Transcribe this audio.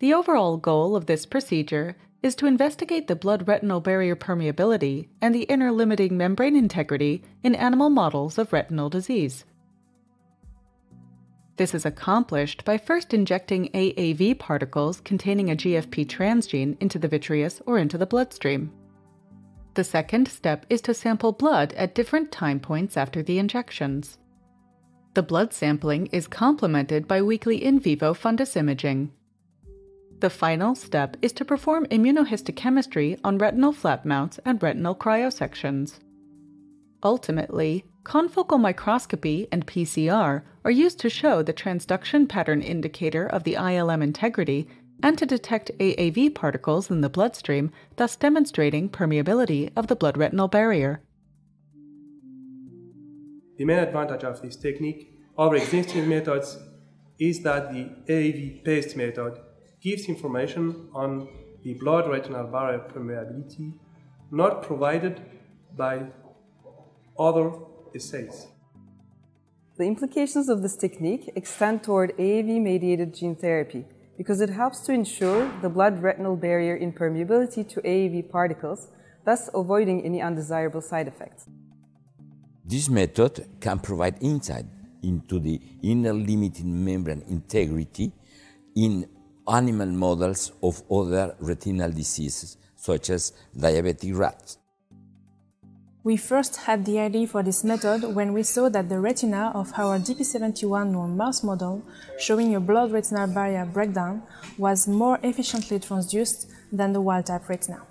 The overall goal of this procedure is to investigate the blood-retinal barrier permeability and the inner limiting membrane integrity in animal models of retinal disease. This is accomplished by first injecting AAV particles containing a GFP transgene into the vitreous or into the bloodstream. The second step is to sample blood at different time points after the injections. The blood sampling is complemented by weekly in vivo fundus imaging. The final step is to perform immunohistochemistry on retinal flap mounts and retinal cryosections. Ultimately, confocal microscopy and PCR are used to show the transduction pattern indicator of the ILM integrity and to detect AAV particles in the bloodstream, thus demonstrating permeability of the blood-retinal barrier. The main advantage of this technique over existing methods is that the AAV-PACE method gives information on the blood-retinal barrier permeability not provided by other assays. The implications of this technique extend toward AAV-mediated gene therapy because it helps to ensure the blood-retinal barrier impermeability to AAV particles, thus avoiding any undesirable side effects. This method can provide insight into the inner limiting membrane integrity in animal models of other retinal diseases, such as diabetic rats. We first had the idea for this method when we saw that the retina of our dp71 mouse model, showing a blood-retinal barrier breakdown, was more efficiently transduced than the wild-type retina.